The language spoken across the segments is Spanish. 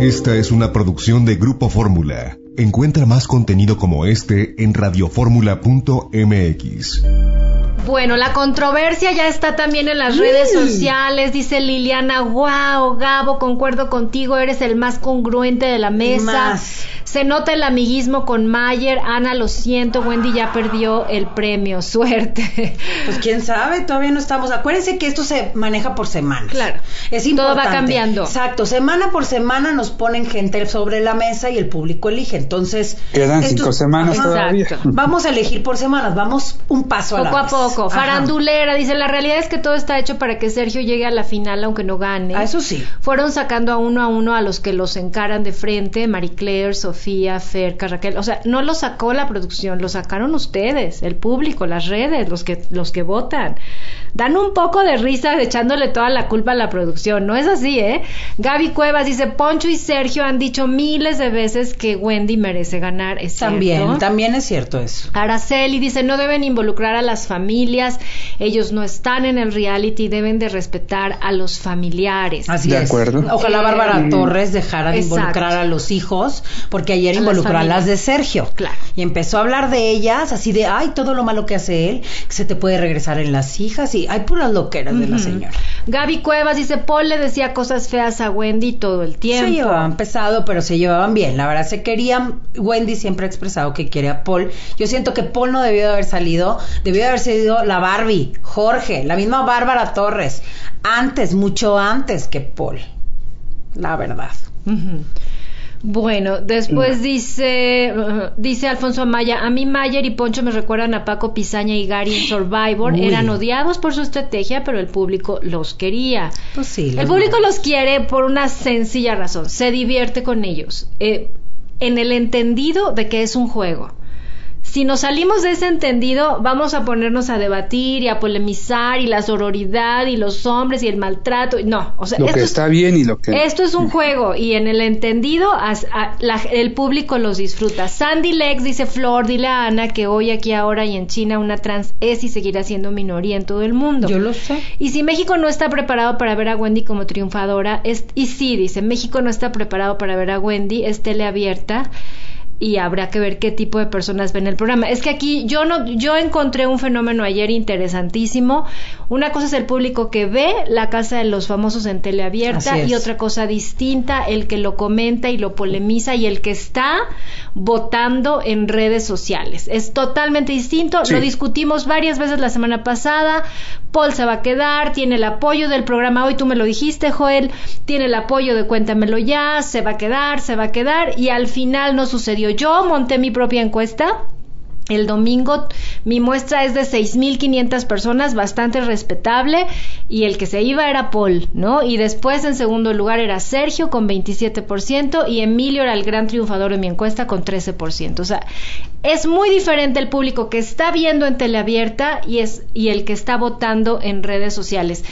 Esta es una producción de Grupo Fórmula. Encuentra más contenido como este en radioformula.mx. Bueno, la controversia ya está también en las redes sociales. Dice Liliana, wow, Gabo, concuerdo contigo, eres el más congruente de la mesa. Se nota el amiguismo con Mayer. Ana, lo siento, Wendy ya perdió el premio, suerte. Pues quién sabe, todavía no estamos. Acuérdense que esto se maneja por semanas. Claro, es importante. Todo va cambiando. Exacto, semana por semana nos ponen gente sobre la mesa y el público elige. Entonces quedan 5 semanas todavía. Vamos a elegir por semanas, vamos un paso poco a la vez. Poco a poco. Farandulera dice, la realidad es que todo está hecho para que Sergio llegue a la final aunque no gane. Eso sí. Fueron sacando a uno a los que los encaran de frente, Marie Claire, Sofía, Ferca, Raquel. O sea, no lo sacó la producción, lo sacaron ustedes, el público, las redes, los que votan. Dan un poco de risa echándole toda la culpa a la producción, no es así, ¿eh? Gaby Cuevas dice, Poncho y Sergio han dicho miles de veces que Wendy merece ganar. ¿Es también cierto? También es cierto eso. Araceli dice, no deben involucrar a las familias, ellos no están en el reality, deben de respetar a los familiares. Así de es. Acuerdo. Ojalá Bárbara Torres dejara de involucrar a los hijos, porque ayer involucró a las de Sergio. Claro. Y empezó a hablar de ellas, así de, ay, todo lo malo que hace él, que se te puede regresar en las hijas, y hay puras loqueras de la señora. Gaby Cuevas dice, Paul le decía cosas feas a Wendy todo el tiempo. Se llevaban pesado, pero se llevaban bien, la verdad se querían. Wendy siempre ha expresado que quiere a Paul. Yo siento que Paul no debió de haber salido, debió de haber sido la Barbie, Jorge, la misma Bárbara Torres, antes, mucho antes que Paul, la verdad. Bueno, después dice Alfonso Amaya, a mí Mayer y Poncho me recuerdan a Paco Pizaña y Gary en Survivor. Eran odiados por su estrategia, pero el público los quería. Pues sí, el público los quiere por una sencilla razón, se divierte con ellos, en el entendido de que es un juego. Si nos salimos de ese entendido, vamos a ponernos a debatir y a polemizar, y la sororidad y los hombres y el maltrato. No, o sea, lo esto que está bien y lo que... Esto es un juego, y en el entendido el público los disfruta. Sandy Lex dice, Flor, dile a Ana que hoy, aquí, ahora y en China una trans es y seguirá siendo minoría en todo el mundo. Yo lo sé. Y si México no está preparado para ver a Wendy como triunfadora, dice, México no está preparado para ver a Wendy, es teleabierta. Y habrá que ver qué tipo de personas ven el programa. Es que aquí yo encontré un fenómeno ayer interesantísimo. Una cosa es el público que ve La Casa de los Famosos en teleabierta, y otra cosa distinta, el que lo comenta y lo polemiza y el que está votando en redes sociales. Es totalmente distinto. Lo discutimos varias veces la semana pasada. Paul se va a quedar, tiene el apoyo del programa Hoy, tú me lo dijiste, Joel, tiene el apoyo de Cuéntamelo Ya, se va a quedar, y al final no sucedió. Yo monté mi propia encuesta el domingo, mi muestra es de 6,500 personas, bastante respetable, y el que se iba era Paul, ¿no? Y después en segundo lugar era Sergio con 27%, y Emilio era el gran triunfador de mi encuesta con 13%. O sea, es muy diferente el público que está viendo en teleabierta y el que está votando en redes sociales.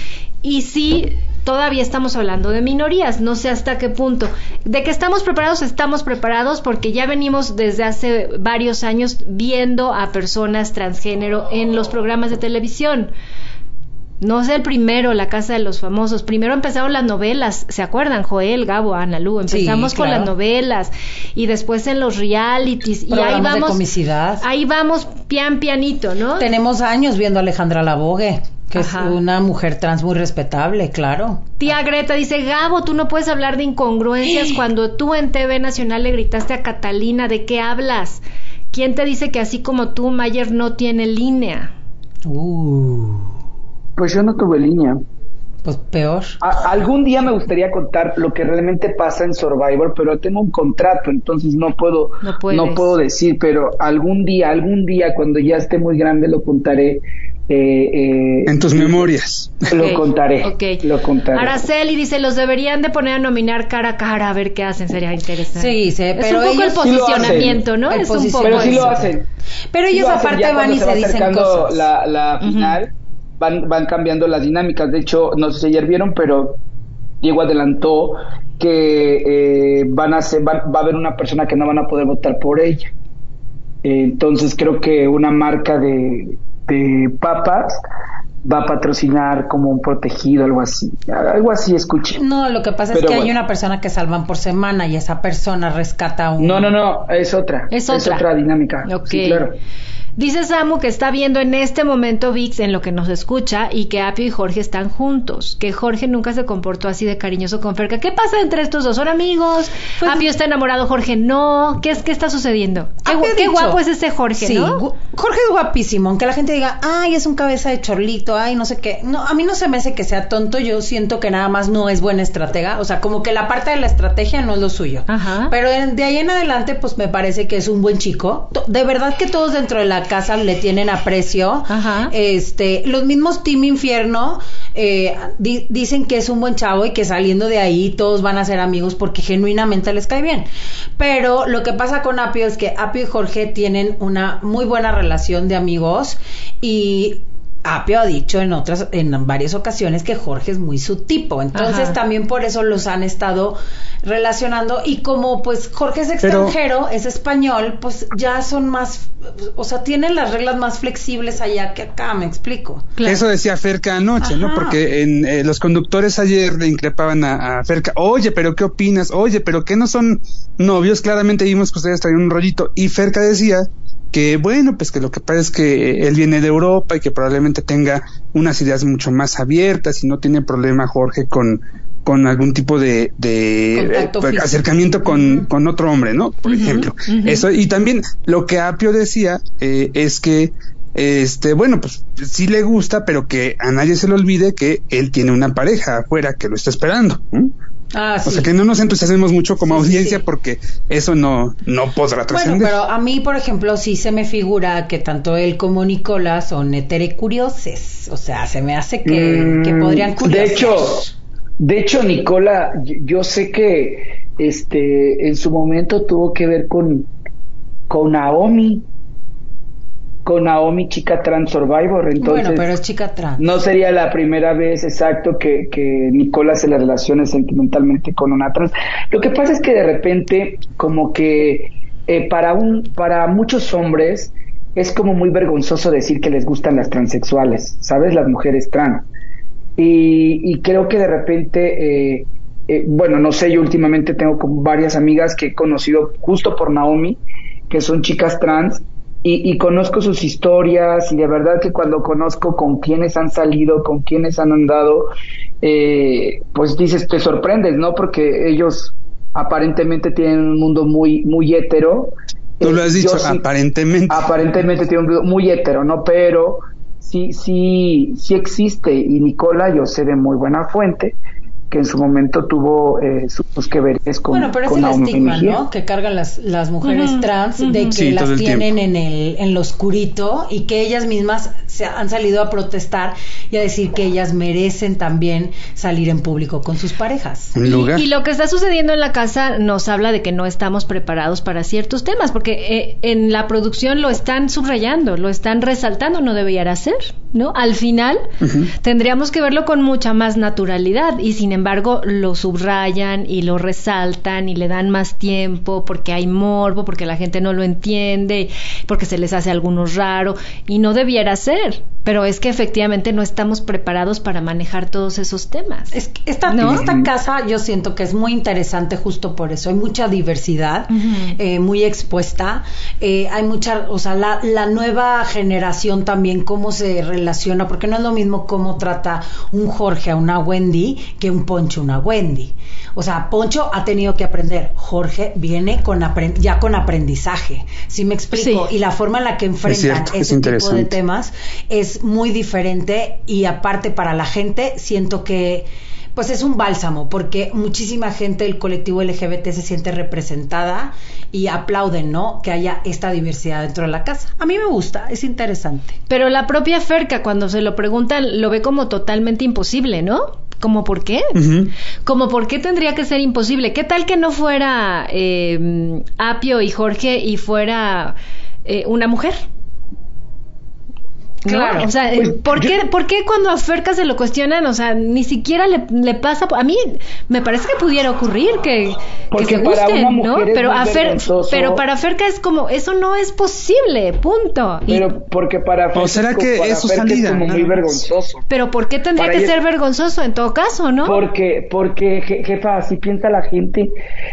Y sí, todavía estamos hablando de minorías, no sé hasta qué punto. De que estamos preparados porque ya venimos desde hace varios años viendo a personas transgénero en los programas de televisión. No es el primero, La Casa de los Famosos. Primero empezaron las novelas, ¿se acuerdan? Joel, Gabo, Ana Lu, empezamos con las novelas, y después en los realities, y ahí vamos de comicidad. Ahí vamos pian pianito, ¿no? Tenemos años viendo a Alejandra Labogue, que es una mujer trans muy respetable, claro. Tía Greta dice, Gabo, tú no puedes hablar de incongruencias cuando tú en TV Nacional le gritaste a Catalina, ¿de qué hablas? ¿Quién te dice que así como tú, Mayer no tiene línea? Pues yo no tuve línea. Pues peor. Algún día me gustaría contar lo que realmente pasa en Survivor, pero tengo un contrato, entonces no puedo decir, pero algún día cuando ya esté muy grande lo contaré. En tus memorias. Lo contaré. Araceli dice, los deberían de poner a nominar cara a cara, a ver qué hacen, sería interesante. Sí, pero es un poco el posicionamiento, ¿no? Es un poco. Pero sí lo hacen. Pero ellos aparte van y se dicen cosas. La final van cambiando las dinámicas. De hecho, no sé si ayer vieron, pero Diego adelantó que va a haber una persona que no van a poder votar por ella. Entonces creo que una marca de papas va a patrocinar como un protegido, algo así escuché. No, lo que pasa es que hay una persona que salvan por semana y esa persona rescata a un... No, es otra dinámica. Okay. Sí, claro. Dice Samu que está viendo en este momento Vix en lo que nos escucha y que Apio y Jorge están juntos, que Jorge nunca se comportó así de cariñoso con Ferca. ¿Qué pasa entre estos dos? ¿Son amigos? Pues, Apio está enamorado, Jorge no. ¿Qué está sucediendo? Qué guapo es ese Jorge, sí, ¿no? Jorge es guapísimo, aunque la gente diga, ay, es un cabeza de chorlito, ay, no sé qué. No, a mí no se me hace que sea tonto, yo siento que nada más no es buen estratega, o sea, como que la parte de la estrategia no es lo suyo. Ajá. Pero de ahí en adelante, pues me parece que es un buen chico. De verdad que todos dentro de la casa le tienen aprecio. Ajá. Los mismos Team Infierno dicen que es un buen chavo y que saliendo de ahí todos van a ser amigos porque genuinamente les cae bien. Pero lo que pasa con Apio es que Apio y Jorge tienen una muy buena relación de amigos y Apio ha dicho en varias ocasiones que Jorge es muy su tipo, entonces ajá, también por eso los han estado relacionando y como pues Jorge es extranjero, es español, pues ya son más, o sea, tienen las reglas más flexibles allá que acá, ¿me explico? Claro. Eso decía Ferca anoche, ajá, ¿no? Porque los conductores ayer le increpaban a Ferca, oye, pero ¿qué opinas? Oye, pero ¿qué no son novios? Claramente vimos que ustedes traían un rollito y Ferca decía que bueno, pues que lo que pasa es que él viene de Europa y que probablemente tenga unas ideas mucho más abiertas y no tiene problema Jorge con algún tipo de acercamiento con otro hombre, ¿no? Por ejemplo. Eso, y también lo que Apio decía es que bueno, pues sí le gusta, pero que a nadie se le olvide que él tiene una pareja afuera que lo está esperando, ¿eh? Ah, sí. O sea que no nos entusiasmemos mucho como audiencia sí. Porque eso no podrá trascender. Bueno, pero a mí, por ejemplo, sí se me figura que tanto él como Nicola son heterocurioses. O sea, se me hace que podrían curiosear. De hecho, Nicola, yo sé que en su momento tuvo que ver con Naomi, chica trans Survivor, entonces... Bueno, pero es chica trans. No sería la primera vez, exacto, que Nicola se la relacione sentimentalmente con una trans. Lo que pasa es que de repente, como que para muchos hombres es como muy vergonzoso decir que les gustan las transexuales, ¿sabes? Las mujeres trans. Y creo que de repente, bueno, no sé, yo últimamente tengo como varias amigas que he conocido justo por Naomi, que son chicas trans, y conozco sus historias y de verdad que cuando conozco con quiénes han salido, con quiénes han andado, pues dices, te sorprendes, ¿no? Porque ellos aparentemente tienen un mundo muy, muy hétero. Tú lo has dicho, aparentemente. Aparentemente tienen un mundo muy hétero, ¿no? Pero sí existe y Nicola, yo sé de muy buena fuente, que en su momento tuvo sus queveres con Naomi. Bueno, pero es el estigma, ¿no? Que cargan las mujeres trans de que sí, las tienen en lo oscurito y que ellas mismas se han salido a protestar y a decir que ellas merecen también salir en público con sus parejas. Y lo que está sucediendo en la casa nos habla de que no estamos preparados para ciertos temas, porque en la producción lo están subrayando, lo están resaltando, no debería ser, ¿no? Al final tendríamos que verlo con mucha más naturalidad y sin embargo, lo subrayan y lo resaltan y le dan más tiempo porque hay morbo, porque la gente no lo entiende, porque se les hace a algunos raro y no debiera ser. Pero es que efectivamente no estamos preparados para manejar todos esos temas. Es que esta casa yo siento que es muy interesante justo por eso. Hay mucha diversidad, muy expuesta. Hay mucha, o sea, la nueva generación también, cómo se relaciona, porque no es lo mismo cómo trata un Jorge a una Wendy que un Poncho una Wendy. O sea, Poncho ha tenido que aprender. Jorge viene ya con aprendizaje. ¿Sí me explico? Sí. Y la forma en la que enfrentan ese tipo de temas es muy diferente y aparte para la gente siento que pues es un bálsamo porque muchísima gente del colectivo LGBT se siente representada y aplauden, ¿no? Que haya esta diversidad dentro de la casa. A mí me gusta, es interesante. Pero la propia Ferca cuando se lo preguntan lo ve como totalmente imposible, ¿no? ¿Cómo por qué? ¿Cómo por qué tendría que ser imposible? ¿Qué tal que no fuera Apio y Jorge y fuera una mujer? Claro, ¿no? O sea, pues, ¿por qué cuando a Ferca se lo cuestionan, o sea, ni siquiera le pasa? A mí me parece que pudiera ocurrir que se gusten, ¿no? Pero para Ferca es como, eso no es posible, punto. Pero porque para Ferca, o será que es su salida, es como muy vergonzoso. Pero ¿por qué tendría que ser vergonzoso en todo caso, no? Porque jefa, así piensa la gente.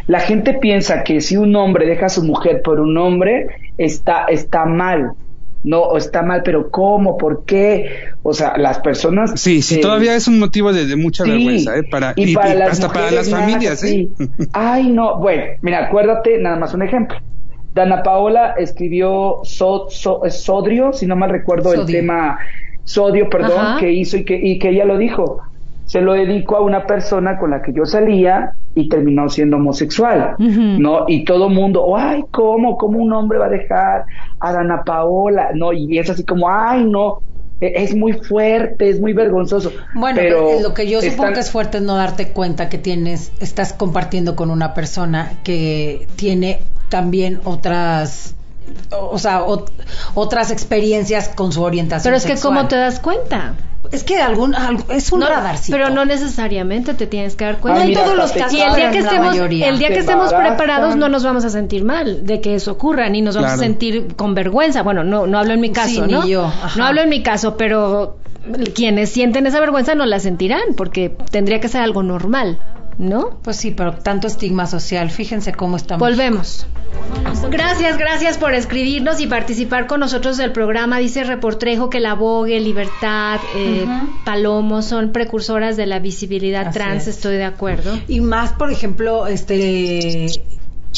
La gente piensa que si un hombre deja a su mujer por un hombre, está mal. No, está mal, pero ¿cómo? ¿Por qué? O sea, las personas... Sí, todavía es un motivo de mucha vergüenza, ¿eh? Para hasta para las familias, así. ¿Eh? Ay, no, bueno, mira, acuérdate, nada más un ejemplo. Danna Paola escribió Sodio, si no mal recuerdo el tema, Sodio, perdón, ajá, que hizo y que ella lo dijo. Se lo dedico a una persona con la que yo salía y terminó siendo homosexual, uh-huh, ¿no? Y todo mundo, ay, ¿cómo un hombre va a dejar a Danna Paola? No, y es así como, ay, no, es muy fuerte, es muy vergonzoso. Bueno, pero lo que yo supongo que es fuerte es no darte cuenta que estás compartiendo con una persona que tiene también otras... O sea, otras experiencias con su orientación sexual. Pero es que ¿cómo te das cuenta? Es que es un radarcito. Pero no necesariamente te tienes que dar cuenta. No, en todos los casos. Y el día que estemos preparados no nos vamos a sentir mal de que eso ocurra, ni nos vamos a sentir con vergüenza. Bueno, no hablo en mi caso, ¿no? Ni yo. Ajá. No hablo en mi caso, pero quienes sienten esa vergüenza no la sentirán, porque tendría que ser algo normal, ¿no? Pues sí, pero tanto estigma social. Fíjense cómo estamos. Volvemos. Gracias por escribirnos y participar con nosotros del programa. Dice Reportrejo que La Vogue, Libertad, uh-huh, Palomo son precursoras de la visibilidad trans. Estoy de acuerdo. Y más, por ejemplo,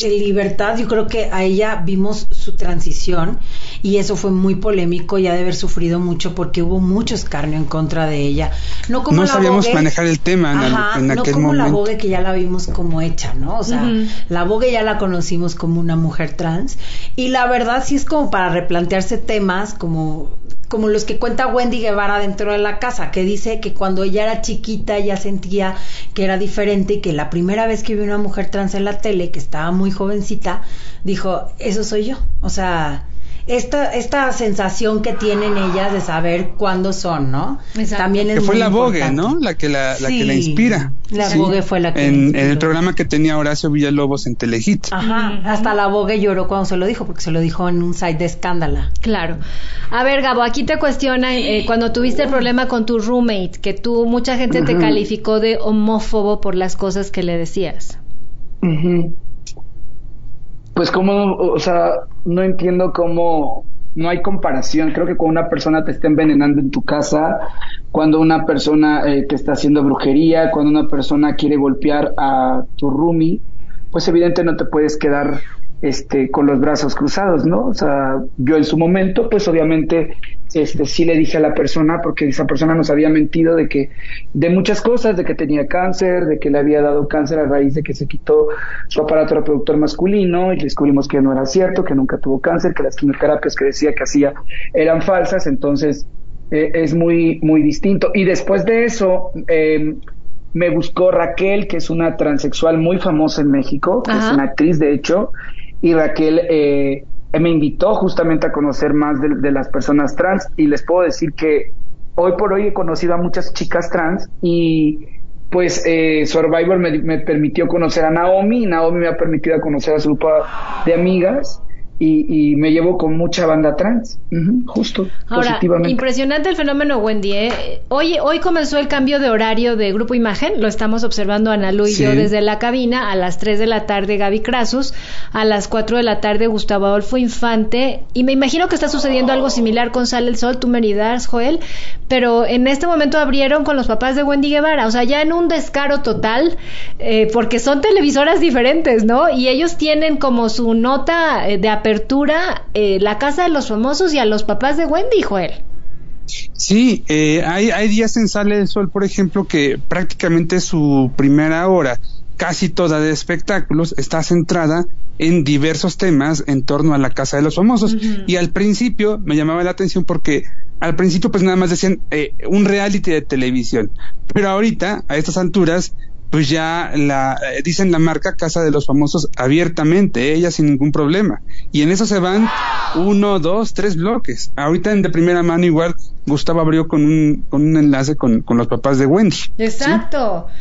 Libertad, yo creo que a ella vimos su transición y eso fue muy polémico y ha de haber sufrido mucho porque hubo mucho escarnio en contra de ella. No sabíamos manejar el tema en aquel momento. No como La Vogue, que ya la vimos como hecha, ¿no? O sea, uh-huh, La Vogue ya la conocimos como una mujer trans y la verdad sí es como para replantearse temas como los que cuenta Wendy Guevara dentro de la casa, que dice que cuando ella era chiquita ella sentía que era diferente y que la primera vez que vio una mujer trans en la tele, que estaba muy jovencita, dijo, eso soy yo. O sea, esta sensación que tienen ellas de saber cuándo son, ¿no? Exacto. También es que fue muy La Vogue, importante, ¿no? La que la inspira. La Vogue fue la que en el programa que tenía Horacio Villalobos en Telehit. Ajá, hasta La Vogue lloró cuando se lo dijo, porque se lo dijo en un site de Escándala. Claro. A ver, Gabo, aquí te cuestionan cuando tuviste el problema con tu roommate, que mucha gente te calificó de homófobo por las cosas que le decías. Uh-huh. Pues cómo, o sea, no entiendo cómo no hay comparación. Creo que cuando una persona te está envenenando en tu casa, cuando una persona te está haciendo brujería, cuando una persona quiere golpear a tu roomie, pues evidente no te puedes quedar con los brazos cruzados, ¿no? O sea, yo en su momento, pues obviamente sí le dije a la persona, porque esa persona nos había mentido de muchas cosas, de que tenía cáncer, de que le había dado cáncer a raíz de que se quitó su aparato reproductor masculino, y descubrimos que no era cierto, que nunca tuvo cáncer, que las quimioterapias que decía que hacía eran falsas. Entonces es muy, muy distinto. Y después de eso me buscó Raquel, que es una transexual muy famosa en México, que es una actriz de hecho, y Raquel me invitó justamente a conocer más de las personas trans, y les puedo decir que hoy por hoy he conocido a muchas chicas trans, y pues Survivor me permitió conocer a Naomi, y Naomi me ha permitido conocer a su grupo de amigas, y me llevo con mucha banda trans, justo. Ahora, positivamente. Impresionante el fenómeno, Wendy, ¿eh? Hoy comenzó el cambio de horario de Grupo Imagen, lo estamos observando Ana Lu y yo desde la cabina, a las 3 de la tarde Gaby Crasus, a las 4 de la tarde Gustavo Adolfo Infante, y me imagino que está sucediendo algo similar con Sale el Sol, Tú me dirás, Joel, pero en este momento abrieron con los papás de Wendy Guevara, o sea, ya en un descaro total, porque son televisoras diferentes, ¿no? Y ellos tienen como su nota de apertura, la Casa de los Famosos y a los papás de Wendy, Joel. Sí, hay días en Sale el Sol, por ejemplo, que prácticamente su primera hora, casi toda de espectáculos, está centrada en diversos temas en torno a la Casa de los Famosos. Uh-huh. Y al principio me llamaba la atención porque al principio pues nada más decían un reality de televisión, pero ahorita a estas alturas pues ya dicen la marca Casa de los Famosos abiertamente, ella sin ningún problema. Y en eso se van uno, dos, tres bloques. Ahorita en De Primera Mano igual Gustavo abrió con un enlace con los papás de Wendy. Exacto. ¿Sí?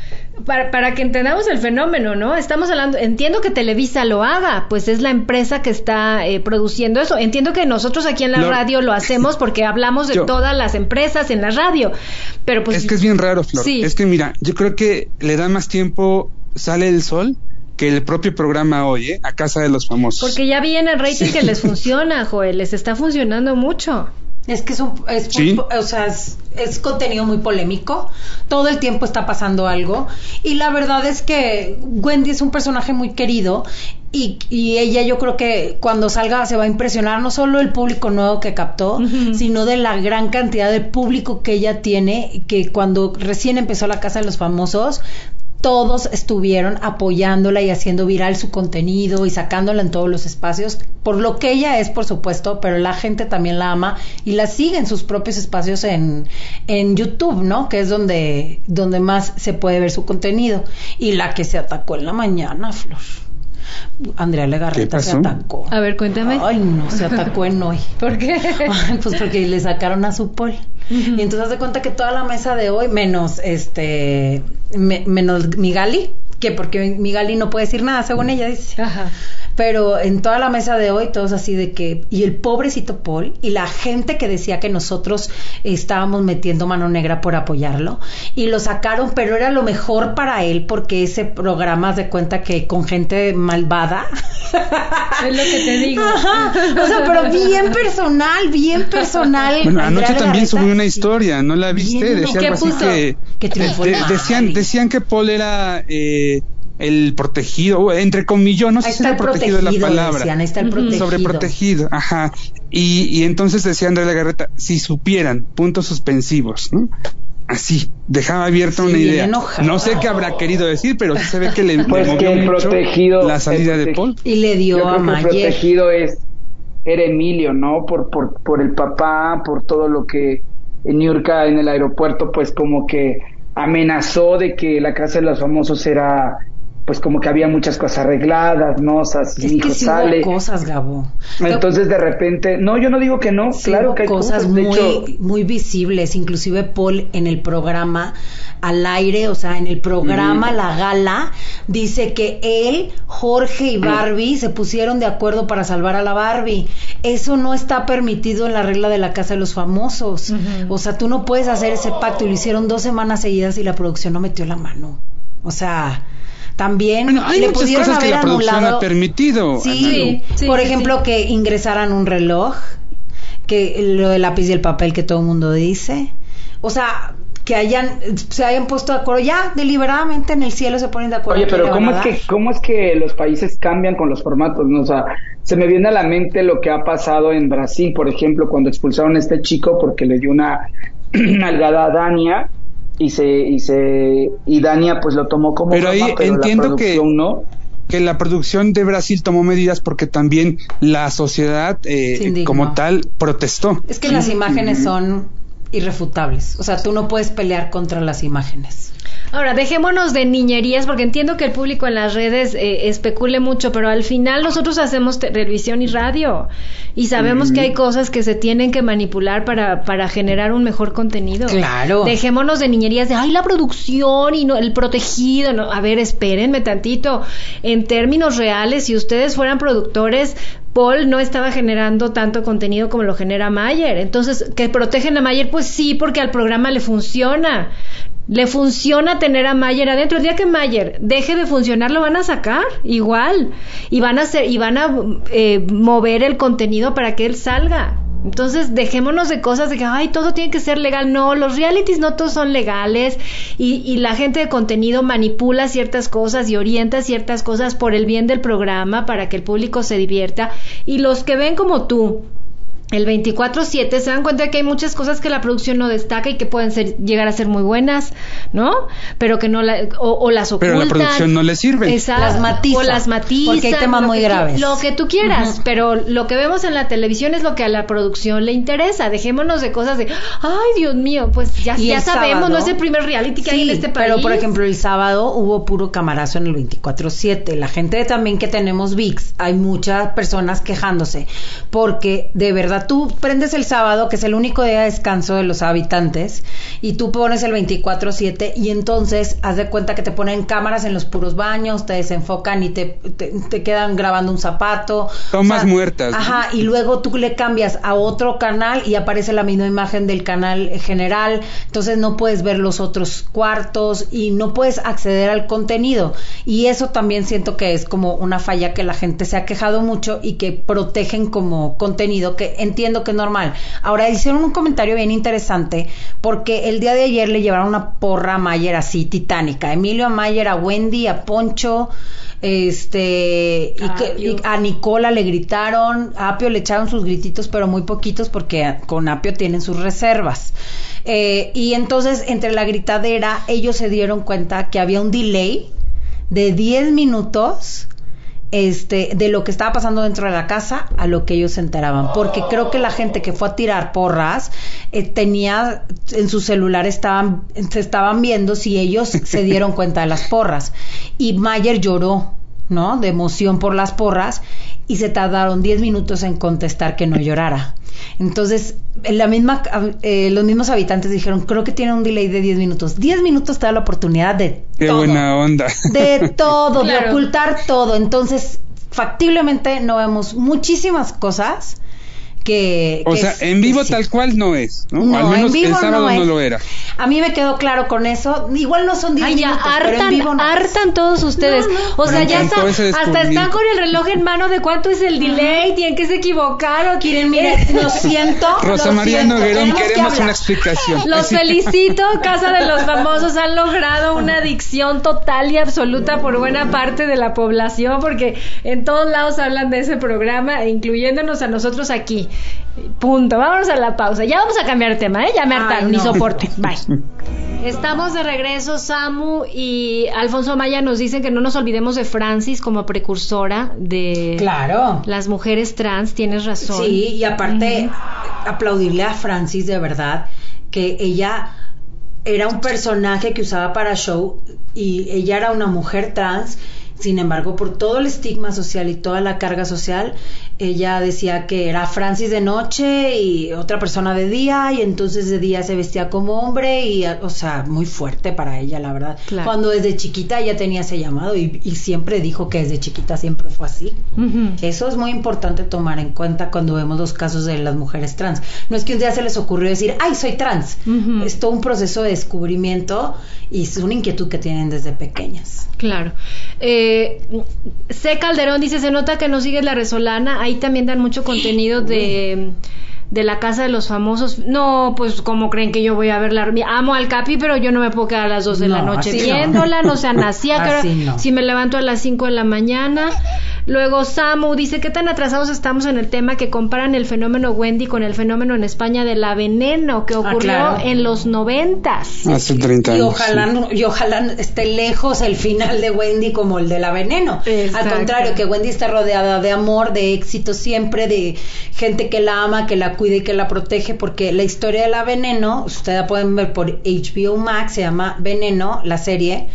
Para que entendamos el fenómeno, ¿no? Estamos hablando, entiendo que Televisa lo haga, pues es la empresa que está produciendo eso. Entiendo que nosotros aquí en la radio lo hacemos porque hablamos de todas las empresas en la radio. Pero pues es que es bien raro, Flor. Sí. Es que mira, yo creo que le da más tiempo Sale el Sol que el propio programa hoy, a Casa de los Famosos. Porque ya viene el rating que les funciona, Joel, les está funcionando mucho. Es que es contenido muy polémico, todo el tiempo está pasando algo, y la verdad es que Wendy es un personaje muy querido, y ella, yo creo que cuando salga se va a impresionar no solo el público nuevo que captó, uh-huh, sino de la gran cantidad de público que ella tiene, que cuando recién empezó la Casa de los Famosos, todos estuvieron apoyándola y haciendo viral su contenido y sacándola en todos los espacios, por lo que ella es, por supuesto, pero la gente también la ama y la sigue en sus propios espacios en YouTube, ¿no? Que es donde más se puede ver su contenido. Y la que se atacó en la mañana, Flor. Andrea Legarreta se atacó. A ver, cuéntame. Ay, no, se atacó en Hoy. ¿Por qué? Ay, pues porque le sacaron a su pol. Uh-huh. Y entonces de cuenta que toda la mesa de Hoy, menos menos Migali, que porque Migali no puede decir nada, según ella dice. Ajá. Pero en toda la mesa de Hoy, todos así de que, y el pobrecito Paul, y la gente que decía que nosotros estábamos metiendo mano negra por apoyarlo, y lo sacaron, pero era lo mejor para él, porque ese programa, de cuenta que con gente malvada. Es lo que te digo. Ajá. O sea, pero bien personal. Bueno, anoche también subió una historia, ¿no la viste? Decía algo así que decían que Paul era... el protegido, entre comillas, no sé si era protegido de la palabra. Decían, ahí está el protegido. Sobreprotegido, ajá. Y entonces decía Andrea Legarreta, si supieran, puntos suspensivos, ¿no? Así, dejaba abierta una idea. Enojado. No sé qué habrá querido decir, pero sí se ve que le pues movió que mucho protegido, la salida de Paul. Y le dio yo a Mayer. El protegido era Emilio, ¿no? Por el papá, por todo lo que Niurka en el aeropuerto, pues como que amenazó de que la Casa de los Famosos era... pues como que había muchas cosas arregladas, ¿no? O sea, si es mi hijo que sí sale... hubo cosas, Gabo. Entonces, de repente... No, yo no digo que no, sí, claro que hay cosas muy, hecho... muy visibles, inclusive Paul en el programa, al aire, o sea, en el programa, la gala, dice que él, Jorge y Barbie se pusieron de acuerdo para salvar a la Barbie. Eso no está permitido en la regla de la Casa de los Famosos. Uh-huh. O sea, tú no puedes hacer ese pacto, y lo hicieron 2 semanas seguidas y la producción no metió la mano. O sea... también bueno, hay le muchas pudieron cosas haber que la producción anulado. Ha permitido. Sí, sí, por ejemplo, sí. Que ingresaran un reloj, que lo del lápiz y el papel que todo el mundo dice. O sea, que se hayan puesto de acuerdo, ya deliberadamente en el cielo se ponen de acuerdo. Oye, pero ¿cómo es que los países cambian con los formatos, ¿no? O sea, se me viene a la mente lo que ha pasado en Brasil, por ejemplo, cuando expulsaron a este chico porque le dio una nalgada a Dania. Y Dania pues lo tomó como pero broma, ahí pero entiendo la producción que no, que la producción de Brasil tomó medidas porque también la sociedad como tal protestó. Es que las imágenes son irrefutables, o sea, tú no puedes pelear contra las imágenes. Ahora, dejémonos de niñerías, porque entiendo que el público en las redes especule mucho, pero al final nosotros hacemos televisión y radio, y sabemos que hay cosas que se tienen que manipular para generar un mejor contenido. Claro. Dejémonos de niñerías de, ay, la producción y no, el protegido. No. A ver, espérenme tantito. En términos reales, si ustedes fueran productores... Paul no estaba generando tanto contenido como lo genera Mayer. Entonces, ¿que protegen a Mayer? Pues sí, porque al programa le funciona. Le funciona tener a Mayer adentro. El día que Mayer deje de funcionar, lo van a sacar igual. Y van a hacer, mover el contenido para que él salga. Entonces, dejémonos de cosas de que, ay, todo tiene que ser legal. No, los realities no todos son legales y la gente de contenido manipula ciertas cosas y orienta ciertas cosas por el bien del programa para que el público se divierta. Y los que ven como tú, el 24/7, se dan cuenta que hay muchas cosas que la producción no destaca y que pueden ser, llegar a ser muy buenas, ¿no? Pero que no la, o las ocultan. Pero la producción no le sirve. Exacto. Las matiza. O las matiza. Porque hay temas muy graves. Lo que tú quieras, uh-huh. Pero lo que vemos en la televisión es lo que a la producción le interesa. Dejémonos de cosas de, ay, Dios mío, pues ya sabemos, sábado, no es el primer reality que hay en este país. Pero, por ejemplo, el sábado hubo puro camarazo en el 24/7. La gente también que tenemos Vix, hay muchas personas quejándose porque de verdad tú prendes el sábado, que es el único día de descanso de los habitantes, y tú pones el 24/7 y entonces haz de cuenta que te ponen cámaras en los puros baños, te desenfocan y te quedan grabando un zapato. Tomas, o sea, muertas. Ajá, ¿no? Y luego tú le cambias a otro canal y aparece la misma imagen del canal general, entonces no puedes ver los otros cuartos y no puedes acceder al contenido. Y eso también siento que es como una falla que la gente se ha quejado mucho y que protegen como contenido que entiendo que es normal. Ahora, hicieron un comentario bien interesante porque el día de ayer le llevaron una porra a Mayer así, titánica. Emilio, a Mayer, a Wendy, a Poncho, y a Nicola le gritaron, a Apio le echaron sus grititos, pero muy poquitos porque con Apio tienen sus reservas. Y entonces, entre la gritadera, ellos se dieron cuenta que había un delay de 10 minutos... de lo que estaba pasando dentro de la casa a lo que ellos se enteraban, porque creo que la gente que fue a tirar porras tenía en su celular, se estaban viendo si ellos se dieron cuenta de las porras, y Mayer lloró, ¿no?, de emoción por las porras, y se tardaron 10 minutos en contestar que no llorara. Entonces, los mismos habitantes dijeron, creo que tiene un delay de 10 minutos. 10 minutos te da la oportunidad de todo. ¡Qué buena onda! De todo, claro, de ocultar todo. Entonces, factiblemente no vemos muchísimas cosas que... O sea, en vivo tal cual no es, ¿no? No, al menos en vivo el sábado no lo era. A mí me quedó claro con eso. Igual no son 10 minutos, pero en vivo no. Hartan todos ustedes. No. O sea, ya hasta están con el reloj en mano de cuánto es el delay, tienen que se equivocaron, quieren, miren, lo siento. Rosa María Noguerón, queremos una explicación. Los felicito, Casa de los Famosos, han logrado una adicción total y absoluta por buena parte de la población, porque en todos lados hablan de ese programa, incluyéndonos a nosotros aquí. Punto, vámonos a la pausa. Ya vamos a cambiar de tema, ¿eh? Ya me hartaron, ni soporte. Bye. Estamos de regreso. Samu y Alfonso Maya nos dicen que no nos olvidemos de Francis como precursora de las mujeres trans. Tienes razón. Sí, y aparte, aplaudirle a Francis, de verdad, que ella era un personaje que usaba para show y ella era una mujer trans. Sin embargo, por todo el estigma social y toda la carga social, ella decía que era Francis de noche y otra persona de día, y entonces de día se vestía como hombre, y, o sea, muy fuerte para ella, la verdad. Claro. Cuando desde chiquita ella tenía ese llamado y siempre dijo que desde chiquita siempre fue así. Uh-huh. Eso es muy importante tomar en cuenta cuando vemos los casos de las mujeres trans. No es que un día se les ocurrió decir, ¡ay, soy trans! Uh-huh. Es todo un proceso de descubrimiento y es una inquietud que tienen desde pequeñas. Claro. C. Calderón dice, se nota que no sigues La Resolana, ahí también dan mucho contenido de la Casa de los Famosos. No, pues como creen que yo voy a ver amo al Capi, pero yo no me puedo quedar a las 2 de la noche viéndola, no sea nacía, pero si me levanto a las 5 de la mañana. Luego Samu dice, ¿qué tan atrasados estamos en el tema que comparan el fenómeno Wendy con el fenómeno en España de la Veneno que ocurrió en los 90s? Hace 30 años. Y ojalá esté lejos el final de Wendy como el de la Veneno. Exacto. Al contrario, que Wendy está rodeada de amor, de éxito siempre, de gente que la ama, que la cuida y que la protege, porque la historia de la Veneno, ustedes la pueden ver por HBO Max, se llama Veneno, la serie,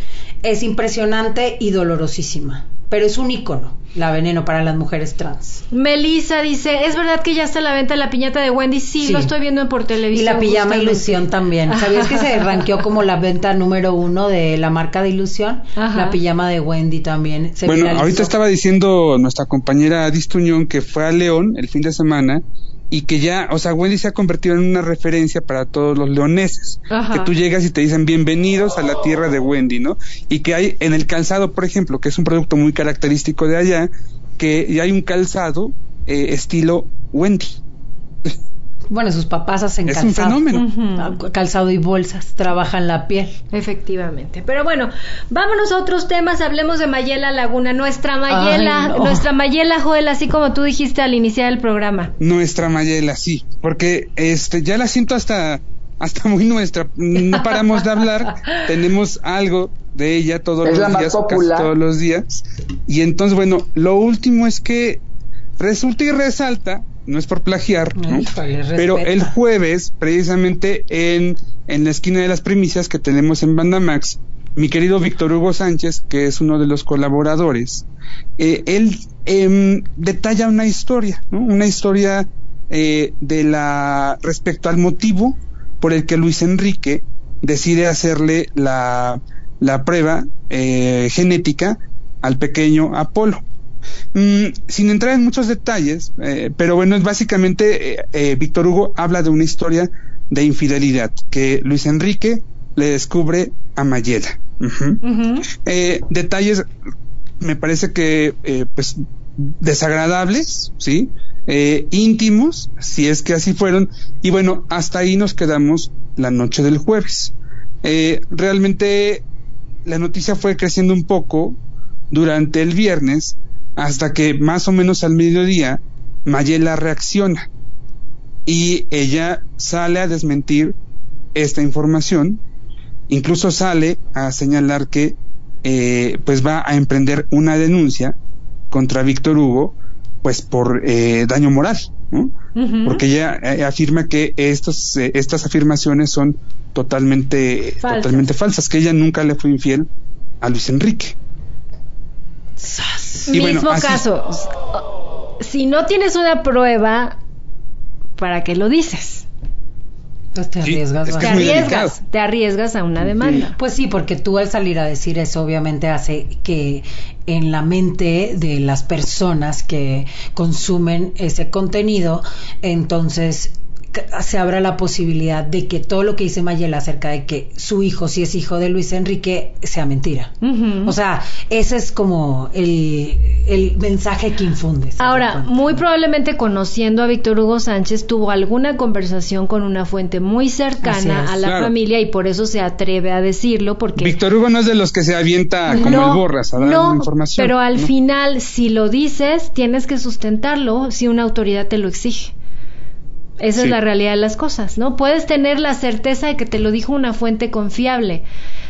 es impresionante y dolorosísima. Pero es un ícono, la Veneno, para las mujeres trans. Melissa dice, ¿es verdad que ya está a la venta la piñata de Wendy? Sí, lo estoy viendo por televisión. Y la pijama justamente. Ilusión también. ¿Sabías que se ranqueó como la venta número 1 de la marca de Ilusión? Ajá. La pijama de Wendy también. Se viralizó. Ahorita estaba diciendo nuestra compañera Adis Tuñón que fue a León el fin de semana y que ya, o sea, Wendy se ha convertido en una referencia para todos los leoneses. Ajá. Que tú llegas y te dicen bienvenidos a la tierra de Wendy, ¿no? Y que hay en el calzado, por ejemplo, que es un producto muy característico de allá, que ya hay un calzado estilo Wendy. Bueno, sus papás hacen calzado. Es un fenómeno. Calzado y bolsas, trabajan la piel. Efectivamente. Pero bueno, vámonos a otros temas, hablemos de Mayela Laguna. Nuestra Mayela, nuestra Mayela, Joel, así como tú dijiste al iniciar el programa. Nuestra Mayela, sí, porque ya la siento hasta muy nuestra. No paramos de hablar, tenemos algo de ella todos los días. Y entonces, bueno, lo último es que resulta y resalta, no es por plagiar, ¿no? Híjole, pero el jueves, precisamente en la esquina de las primicias que tenemos en Bandamax, mi querido Víctor Hugo Sánchez, que es uno de los colaboradores, él detalla una historia, ¿no? Una historia respecto al motivo por el que Luis Enrique decide hacerle la prueba genética al pequeño Apolo. Sin entrar en muchos detalles, pero bueno, es básicamente Víctor Hugo habla de una historia de infidelidad que Luis Enrique le descubre a Mayela. Detalles, me parece que pues desagradables, ¿sí? Íntimos, si es que así fueron. Y bueno, hasta ahí nos quedamos la noche del jueves. Realmente la noticia fue creciendo un poco durante el viernes, hasta que más o menos al mediodía Mayela reacciona y ella sale a desmentir esta información, incluso sale a señalar que pues va a emprender una denuncia contra Víctor Hugo, pues por daño moral, ¿no? Porque ella afirma que estas afirmaciones son totalmente falsas, que ella nunca le fue infiel a Luis Enrique. Y mismo caso, si no tienes una prueba, ¿para qué lo dices? Pues te arriesgas, es que te arriesgas a una demanda. Pues sí, porque tú al salir a decir eso obviamente hace que en la mente de las personas que consumen ese contenido, entonces se abra la posibilidad de que todo lo que dice Mayela acerca de que su hijo, si es hijo de Luis Enrique, sea mentira. O sea, ese es como el mensaje que infundes. Ahora, muy probablemente, conociendo a Víctor Hugo Sánchez, tuvo alguna conversación con una fuente muy cercana a la familia, y por eso se atreve a decirlo, porque Víctor Hugo no es de los que se avienta como el Borras a dar la información. Pero al final, si lo dices, tienes que sustentarlo si una autoridad te lo exige. Esa es la realidad de las cosas, ¿no? Puedes tener la certeza de que te lo dijo una fuente confiable.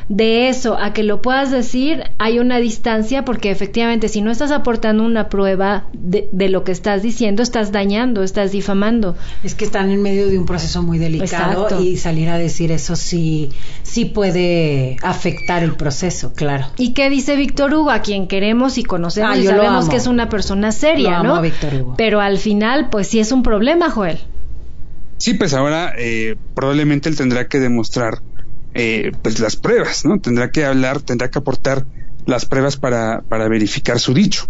De eso a que lo puedas decir, hay una distancia, porque efectivamente si no estás aportando una prueba de lo que estás diciendo, estás dañando, estás difamando. Es que están en medio de un proceso muy delicado. Exacto. Y salir a decir eso sí puede afectar el proceso, claro. ¿Y qué dice Víctor Hugo? A quien queremos y conocemos y sabemos que es una persona seria, ¿no? Amo a Víctor Hugo. Pero al final, pues sí es un problema, Joel. Sí, pues ahora probablemente él tendrá que demostrar pues las pruebas, ¿no? Tendrá que hablar, tendrá que aportar las pruebas para verificar su dicho.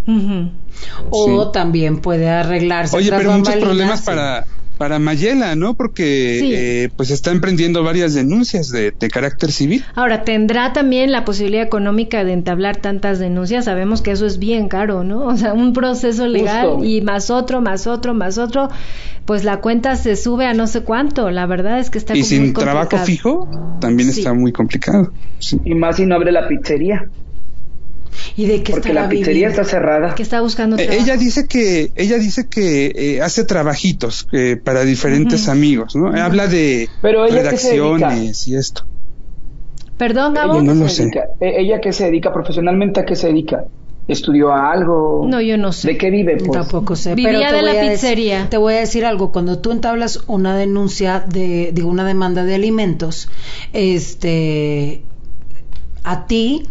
O también puede arreglarse. Oye, pero muchos problemas para Mayela, ¿no? Porque pues está emprendiendo varias denuncias de carácter civil. Ahora, ¿tendrá también la posibilidad económica de entablar tantas denuncias? Sabemos que eso es bien caro, ¿no? O sea, un proceso legal y más otro, pues la cuenta se sube a no sé cuánto. La verdad es que está muy complicado. Y sin trabajo fijo, también está muy complicado. Sí. Y más si no abre la pizzería. ¿Y de qué? Porque la pizzería está cerrada. ¿Qué está buscando? Ella dice que hace trabajitos para diferentes amigos, ¿no? Habla de redacciones y esto. Perdón, Gabo. No lo sé. ¿Ella qué se dedica profesionalmente? ¿A qué se dedica? ¿Estudió algo? No, yo no sé. ¿De qué vive, pues? Tampoco sé. Vivía de la pizzería. Te voy a decir algo. Cuando tú entablas una denuncia de una demanda de alimentos, a ti,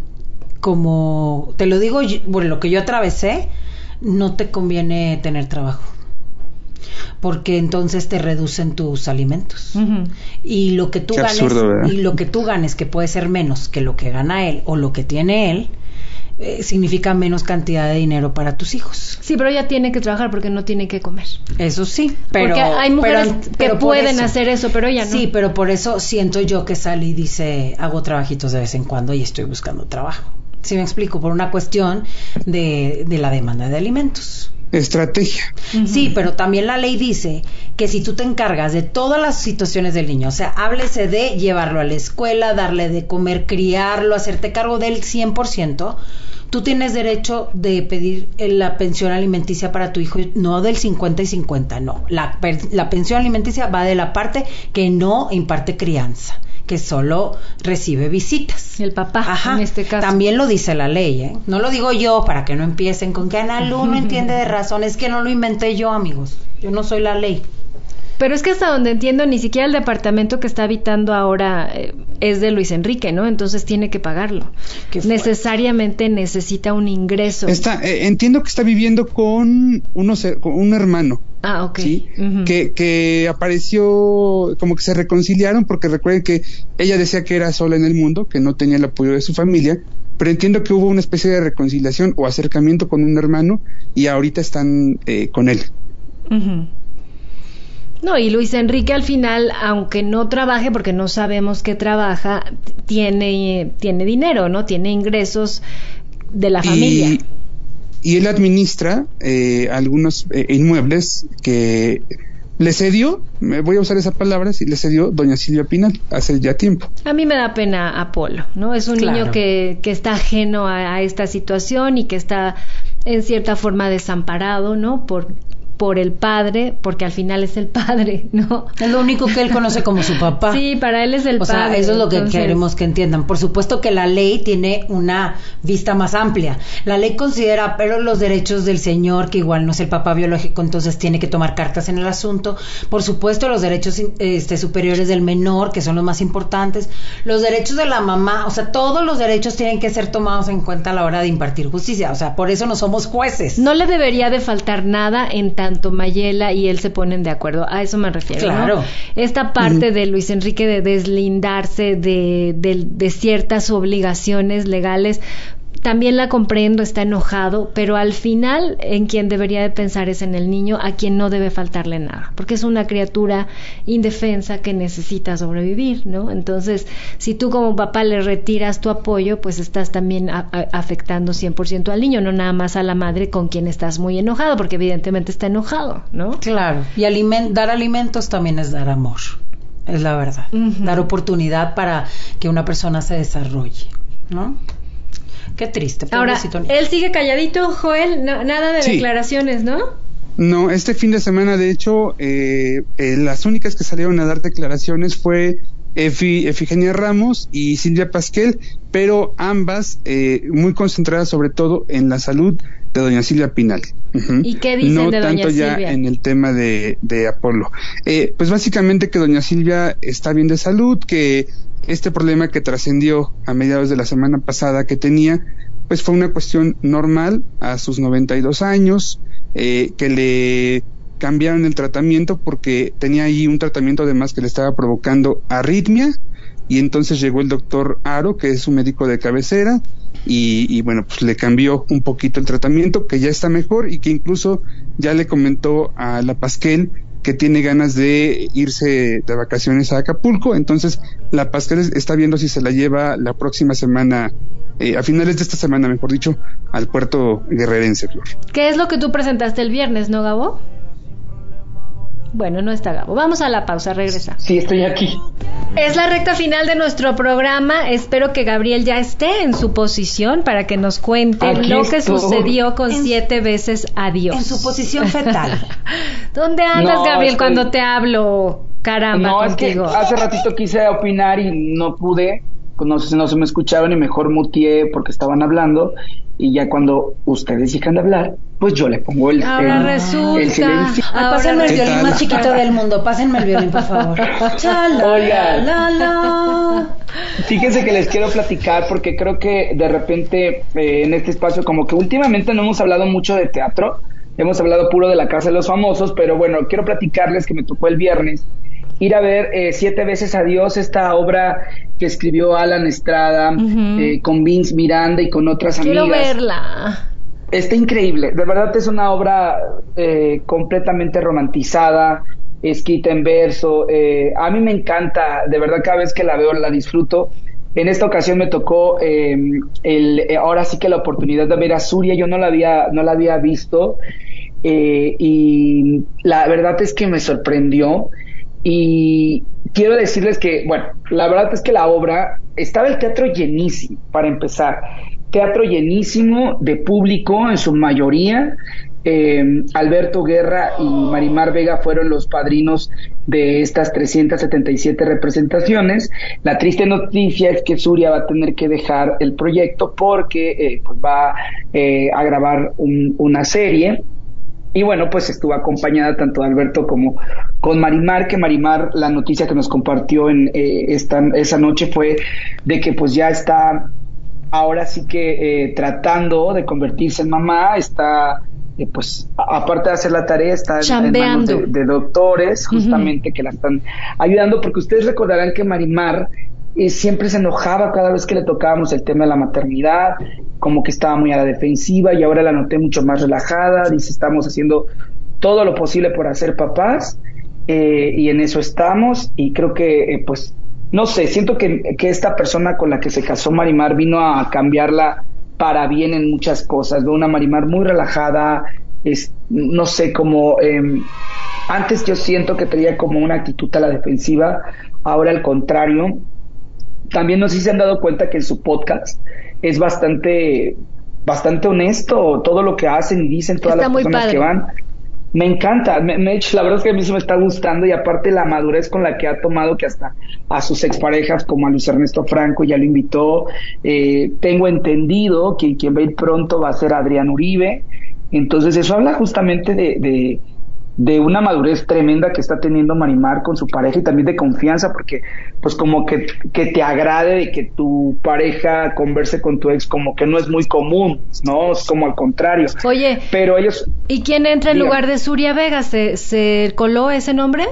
como te lo digo, bueno, lo que yo atravesé, no te conviene tener trabajo, porque entonces te reducen tus alimentos. Y lo que tú ganes, que puede ser menos que lo que gana él o lo que tiene él, significa menos cantidad de dinero para tus hijos. Sí, pero ella tiene que trabajar porque no tiene que comer. Eso sí, pero porque hay mujeres que pueden hacer eso, pero ella no. Sí, pero por eso siento yo que sale y dice, hago trabajitos de vez en cuando y estoy buscando trabajo. Sí, me explico, por una cuestión de la demanda de alimentos. estrategia. Sí, pero también la ley dice que si tú te encargas de todas las situaciones del niño, o sea, háblese de llevarlo a la escuela, darle de comer, criarlo, hacerte cargo del 100%, tú tienes derecho de pedir la pensión alimenticia para tu hijo, no del 50 y 50, no. La pensión alimenticia va de la parte que no imparte crianza, que solo recibe visitas. El papá, en este caso. También lo dice la ley, ¿eh? No lo digo yo para que no empiecen con que Ana Lu no entiende de razón. Es que no lo inventé yo, amigos. Yo no soy la ley. Pero es que hasta donde entiendo, ni siquiera el departamento que está habitando ahora es de Luis Enrique, ¿no? Entonces tiene que pagarlo. Necesariamente necesita un ingreso. Entiendo que está viviendo con un hermano. Ah, ok. ¿Sí? Que apareció, como que se reconciliaron, porque recuerden que ella decía que era sola en el mundo, que no tenía el apoyo de su familia, pero entiendo que hubo una especie de reconciliación o acercamiento con un hermano y ahorita están con él. No, y Luis Enrique al final, aunque no trabaje, porque no sabemos qué trabaja, tiene dinero, ¿no? Tiene ingresos de la familia. Y él administra algunos inmuebles que le cedió, voy a usar esa palabra, le cedió doña Silvia Pinal hace ya tiempo. A mí me da pena Apolo, ¿no? Es un niño que está ajeno a esta situación y que está en cierta forma desamparado, ¿no? Por el padre, porque al final es el padre, ¿no? Es lo único que él conoce como su papá. Sí, para él es el padre. O sea, eso es lo que queremos que entiendan. Por supuesto que la ley tiene una vista más amplia. La ley considera, pero los derechos del señor, que igual no es el papá biológico, entonces tiene que tomar cartas en el asunto. Por supuesto, los derechos superiores del menor, que son los más importantes. Los derechos de la mamá, o sea, todos los derechos tienen que ser tomados en cuenta a la hora de impartir justicia. O sea, por eso no somos jueces. No le debería de faltar nada en tanto Mayela y él se ponen de acuerdo. A eso me refiero, claro, ¿no? Esta parte de Luis Enrique de deslindarse de ciertas obligaciones legales, también la comprendo, está enojado, pero al final en quien debería de pensar es en el niño, a quien no debe faltarle nada, porque es una criatura indefensa que necesita sobrevivir, ¿no? Entonces, si tú como papá le retiras tu apoyo, pues estás también afectando 100% al niño, no nada más a la madre con quien estás muy enojado, porque evidentemente está enojado, ¿no? Claro, y dar alimentos también es dar amor, es la verdad, dar oportunidad para que una persona se desarrolle, ¿no? Qué triste. Ahora, él sigue calladito, Joel, nada de declaraciones, ¿no? No, este fin de semana, de hecho, las únicas que salieron a dar declaraciones fue Efigenia Ramos y Silvia Pasquel, pero ambas muy concentradas sobre todo en la salud de doña Silvia Pinal. ¿Y qué dicen de doña Silvia? No tanto ya en el tema de Apolo. Pues básicamente que doña Silvia está bien de salud, que este problema que trascendió a mediados de la semana pasada que tenía, pues fue una cuestión normal a sus 92 años, que le cambiaron el tratamiento porque tenía ahí un tratamiento además que le estaba provocando arritmia, y entonces llegó el doctor Aro, que es su médico de cabecera, y bueno, pues le cambió un poquito el tratamiento, que ya está mejor, y que incluso ya le comentó a la Pasquel que tiene ganas de irse de vacaciones a Acapulco. Entonces la Pasquel está viendo si se la lleva la próxima semana, a finales de esta semana, mejor dicho, al puerto guerrerense, Flor. ¿Qué es lo que tú presentaste el viernes, no, Gabo? Bueno, no está Gabo. Vamos a la pausa, regresa. Sí, estoy aquí. Es la recta final de nuestro programa. Espero que Gabriel ya esté en su posición para que nos cuente que sucedió con 7 veces adiós. En su posición fetal. ¿Dónde andas, Gabriel, cuando te hablo? Caramba, contigo. Es que hace ratito quise opinar y no pude. No se me escucharon y mejor muteé porque estaban hablando. Y ya cuando ustedes dejan de hablar, pues yo le pongo el silencio. Pásenme el violín más chiquito del mundo, pásenme el violín, por favor. Oigan, fíjense que les quiero platicar, porque creo que de repente en este espacio, como que últimamente no hemos hablado mucho de teatro, hemos hablado puro de la Casa de los Famosos, pero bueno, quiero platicarles que me tocó el viernes ir a ver 7 veces adiós, esta obra que escribió Alan Estrada con Vince Miranda y con otras amigas. Quiero verla. Está increíble, de verdad es una obra completamente romantizada, escrita en verso, a mí me encanta, de verdad cada vez que la veo la disfruto. En esta ocasión me tocó ahora sí que la oportunidad de ver a Surya, yo no la había visto. Y la verdad es que me sorprendió. Y quiero decirles que, bueno, la verdad es que la obra, estaba el teatro llenísimo, para empezar, teatro llenísimo de público en su mayoría. Alberto Guerra y Marimar Vega fueron los padrinos de estas 377 representaciones. La triste noticia es que Surya va a tener que dejar el proyecto porque pues va a grabar una serie. Y bueno, pues estuvo acompañada tanto de Alberto como con Marimar, que Marimar, la noticia que nos compartió en esa noche fue de que pues ya está, ahora sí que tratando de convertirse en mamá, está pues aparte de hacer la tarea, está chambeando en manos de doctores justamente, que la están ayudando, porque ustedes recordarán que Marimar siempre se enojaba cada vez que le tocábamos el tema de la maternidad, como que estaba muy a la defensiva, y ahora la noté mucho más relajada. Dice, estamos haciendo todo lo posible por hacer papás, y en eso estamos, y creo que pues, no sé, siento que esta persona con la que se casó Marimar vino a cambiarla para bien en muchas cosas. Veo una Marimar muy relajada, no sé, como antes yo siento que tenía como una actitud a la defensiva, ahora al contrario. También no sé si se han dado cuenta que en su podcast es bastante honesto todo lo que hacen y dicen todas las personas que van. Me encanta, la verdad es que a mí se me está gustando, y aparte la madurez con la que ha tomado, que hasta a sus exparejas como a Luis Ernesto Franco ya lo invitó. Tengo entendido que quien va a ir pronto va a ser Adrián Uribe. Entonces eso habla justamente de una madurez tremenda que está teniendo Marimar con su pareja, y también de confianza, porque pues como que te agrade de que tu pareja converse con tu ex, como que no es muy común, ¿no? Es como al contrario. Oye, pero ellos... ¿Y quién entra en lugar de Surya Vega? ¿Se coló ese nombre?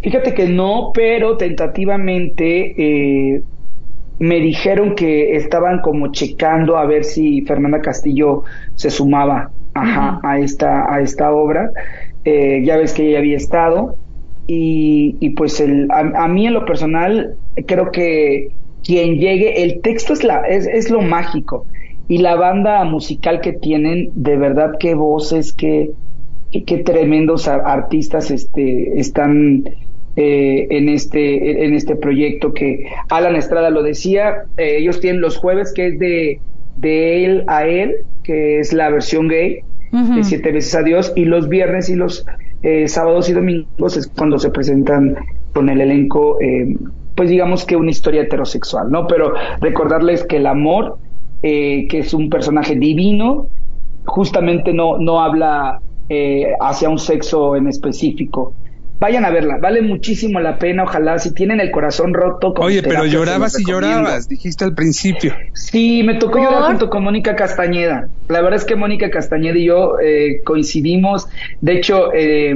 Fíjate que no, pero tentativamente me dijeron que estaban como checando a ver si Fernanda Castillo se sumaba a esta obra. Ya ves que ella había estado, y pues a mí en lo personal creo que quien llegue, el texto es lo mágico, y la banda musical que tienen, de verdad qué voces, qué tremendos artistas están en este proyecto, que Alan Estrada lo decía, ellos tienen los jueves, que es de él a él, que es la versión gay de 7 veces adiós, y los viernes y los sábados y domingos es cuando se presentan con el elenco, pues digamos que una historia heterosexual, ¿no? Pero recordarles que el amor, que es un personaje divino, justamente no habla hacia un sexo en específico. Vayan a verla, vale muchísimo la pena, ojalá, si tienen el corazón roto. Oye, pero llorabas y llorabas, dijiste al principio. Sí, me tocó llorar junto con Mónica Castañeda. La verdad es que Mónica Castañeda y yo coincidimos. De hecho, es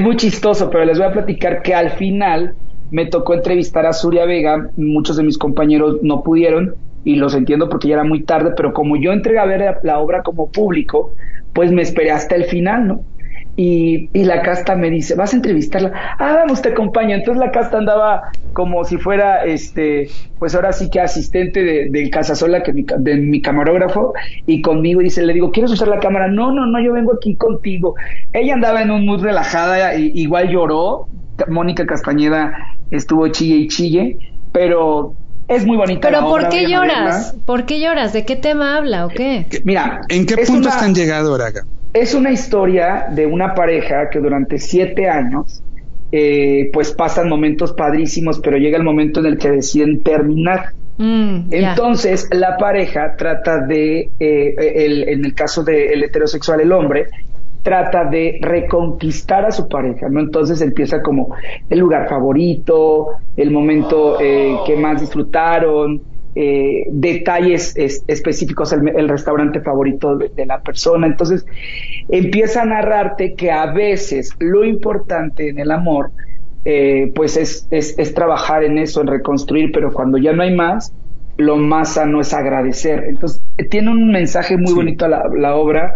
muy chistoso, pero les voy a platicar que al final me tocó entrevistar a Surya Vega. Muchos de mis compañeros no pudieron, y los entiendo porque ya era muy tarde, pero como yo entré a ver la obra como público, pues me esperé hasta el final, ¿no? Y la Casta me dice, ¿vas a entrevistarla? Ah, vamos, te acompaño. Entonces la Casta andaba como si fuera pues ahora sí que asistente del Casasola, de mi camarógrafo, y conmigo, y le digo, ¿quieres usar la cámara? No, yo vengo aquí contigo. Ella andaba en un mood relajada, igual lloró. Mónica Castañeda estuvo chille y chille, pero es muy bonita. Pero ¿por qué lloras? ¿Por qué lloras? ¿De qué tema habla o qué? Mira, ¿en qué punto están llegando, Raga? Es una historia de una pareja que durante 7 años pues pasan momentos padrísimos, pero llega el momento en el que deciden terminar. Entonces la pareja trata de en el caso del heterosexual, el hombre trata de reconquistar a su pareja, ¿no? Entonces empieza como el lugar favorito, el momento que más disfrutaron, detalles específicos, el restaurante favorito de la persona. Entonces empieza a narrarte que a veces lo importante en el amor pues es trabajar en eso, en reconstruir, pero cuando ya no hay más, lo más sano es agradecer. Entonces tiene un mensaje muy bonito la obra,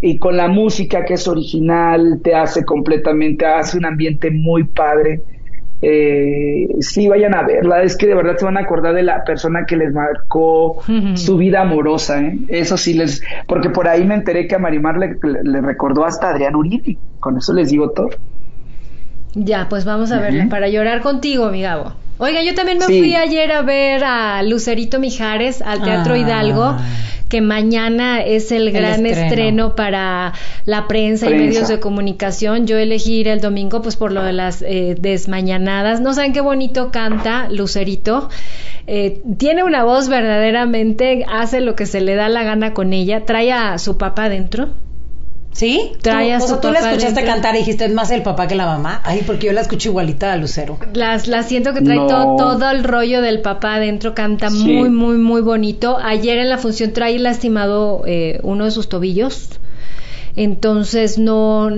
y con la música que es original, te hace un ambiente muy padre. sí vayan a verla, es que de verdad se van a acordar de la persona que les marcó su vida amorosa, ¿eh? Eso sí les, porque por ahí me enteré que a Marimar le recordó hasta Adrián Uribe, con eso les digo todo. Ya, pues vamos a verla para llorar contigo, mi Gabo. Oiga, yo también me fui ayer a ver a Lucerito Mijares al Teatro Hidalgo, que mañana es el gran estreno para la prensa y medios de comunicación. Yo elegí ir el domingo pues por lo de las desmañanadas. No saben qué bonito canta Lucerito. Tiene una voz verdaderamente, hace lo que se le da la gana con ella. Trae a su papá adentro. ¿Sí? Trae a su papá. ¿Tú la escuchaste cantar y dijiste, es más el papá que la mamá? Ay, porque yo la escucho igualita a Lucero. Las siento que trae todo el rollo del papá adentro, canta muy, muy, muy bonito. Ayer en la función trae lastimado uno de sus tobillos. Entonces no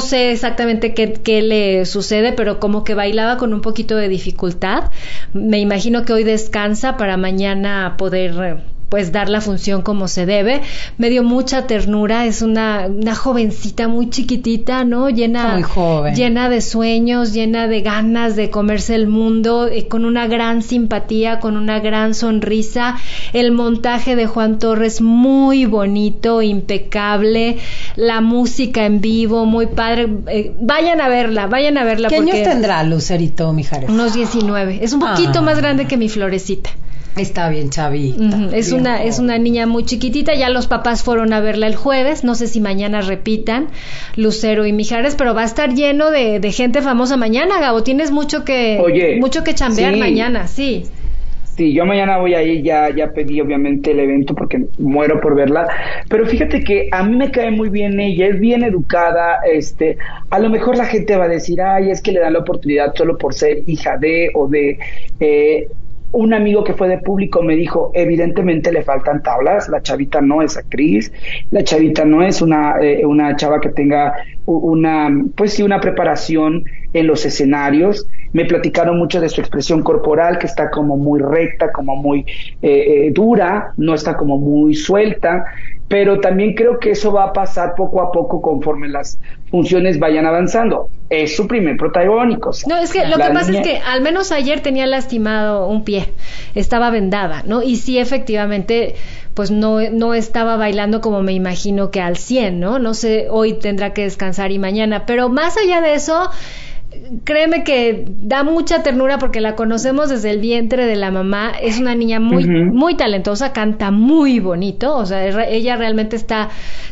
sé exactamente qué le sucede, pero como que bailaba con un poquito de dificultad. Me imagino que hoy descansa para mañana poder pues dar la función como se debe. Me dio mucha ternura, es una jovencita muy chiquitita, ¿no? Llena de sueños, llena de ganas de comerse el mundo, con una gran simpatía, con una gran sonrisa. El montaje de Juan Torres muy bonito, impecable, la música en vivo, muy padre. Vayan a verla. ¿Qué años tendrá Lucerito Mijares? Unos 19, es un poquito más grande que mi Florecita. Está bien, chavita. Es una niña muy chiquitita. Ya los papás fueron a verla el jueves. No sé si mañana repitan Lucero y Mijares, pero va a estar lleno de gente famosa mañana, Gabo. Tienes mucho que chambear mañana, sí. Sí, yo mañana voy ahí, ya pedí obviamente el evento porque muero por verla, pero fíjate que a mí me cae muy bien ella, es bien educada, a lo mejor la gente va a decir, ay, es que le dan la oportunidad solo por ser hija de o de... Un amigo que fue de público me dijo, evidentemente le faltan tablas, la chavita no es actriz, la chavita no es una chava que tenga una preparación en los escenarios. Me platicaron mucho de su expresión corporal, que está como muy recta, como muy dura, no está como muy suelta, pero también creo que eso va a pasar poco a poco conforme las funciones vayan avanzando. Es su primer protagónico. O sea, no, es que lo que pasa es que al menos ayer tenía lastimado un pie, estaba vendada, ¿no? Y sí, efectivamente, pues no estaba bailando como me imagino que al 100, ¿no? No sé, hoy tendrá que descansar y mañana, pero más allá de eso... Créeme que da mucha ternura porque la conocemos desde el vientre de la mamá. Es una niña muy, muy talentosa, canta muy bonito. O sea, ella realmente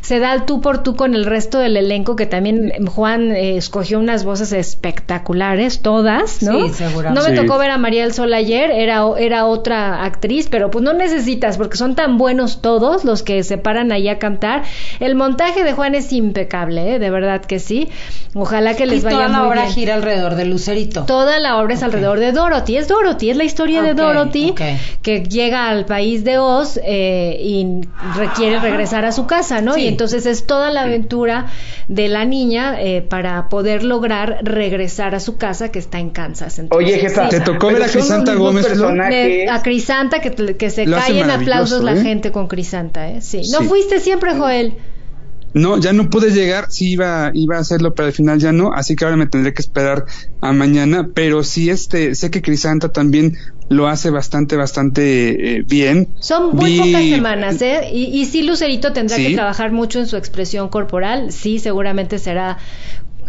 se da al tú por tú con el resto del elenco, que también Juan escogió unas voces espectaculares, todas, ¿no? Sí, seguramente. No me tocó ver a María del Sol ayer, era otra actriz, pero pues no necesitas porque son tan buenos todos los que se paran ahí a cantar. El montaje de Juan es impecable, ¿eh? De verdad que sí. Ojalá que les vaya muy bien. Gira alrededor de Lucerito. Toda la obra es alrededor de Dorothy. Es la historia de Dorothy que llega al país de Oz y requiere regresar a su casa, ¿no? Sí. Y entonces es toda la aventura de la niña para poder lograr regresar a su casa que está en Kansas. Entonces, oye, jefa, ¿te tocó ver a Crisanta Gómez? A Crisanta, que se cae en aplausos la gente con Crisanta, ¿eh? Sí. ¿No fuiste siempre, Joel? No, ya no pude llegar, sí iba a hacerlo, pero al final ya no, así que ahora me tendré que esperar a mañana, pero sí sé que Crisanta también lo hace bastante bien. Son muy pocas semanas, ¿eh? Y sí, Lucerito tendrá que trabajar mucho en su expresión corporal, sí, seguramente será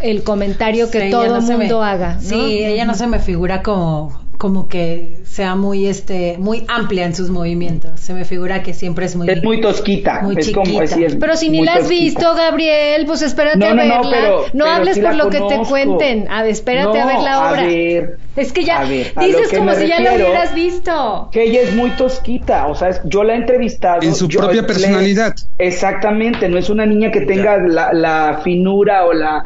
el comentario que todo el mundo haga, ¿no? Sí, ella no se me figura como que sea muy amplia en sus movimientos. Se me figura que siempre es muy... Es muy tosquita. Muy chiquita. Como así, pero si ni la has visto, Gabriel, pues espérate a verla. No hables por lo que te cuenten. Espérate a ver la obra. Es que ya dices como si ya la hubieras visto. Que ella es muy tosquita. O sea, yo la he entrevistado. En su propia personalidad. Exactamente. No es una niña que tenga la finura o la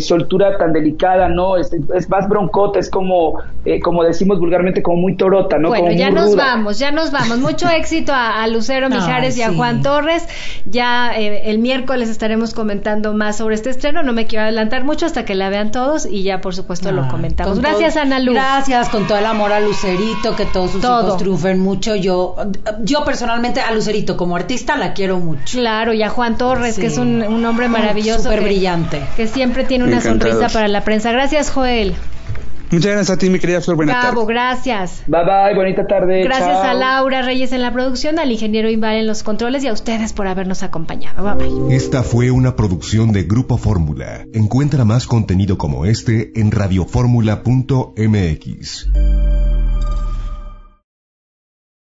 soltura tan delicada, no. Es más broncota. Es como decimos vulgarmente, como muy torota, ¿no? Bueno, como ya nos vamos, Mucho éxito a Lucero Mijares y a Juan Torres. Ya el miércoles estaremos comentando más sobre este estreno. No me quiero adelantar mucho hasta que la vean todos y ya, por supuesto, lo comentamos. Gracias, Ana Luz. Gracias, con todo el amor a Lucerito, que todos sus hijos triunfen mucho. Yo personalmente a Lucerito como artista la quiero mucho. Claro, y a Juan Torres, que es un hombre maravilloso. Súper brillante. Que siempre tiene una sonrisa para la prensa. Gracias, Joel. Muchas gracias a ti, mi querida Flor. Buenas tardes. Gracias. Bye, bye. Bonita tarde. Gracias. Chao. A Laura Reyes en la producción, al ingeniero Imbal en los controles y a ustedes por habernos acompañado. Bye, bye. Esta fue una producción de Grupo Fórmula. Encuentra más contenido como este en radioformula.mx.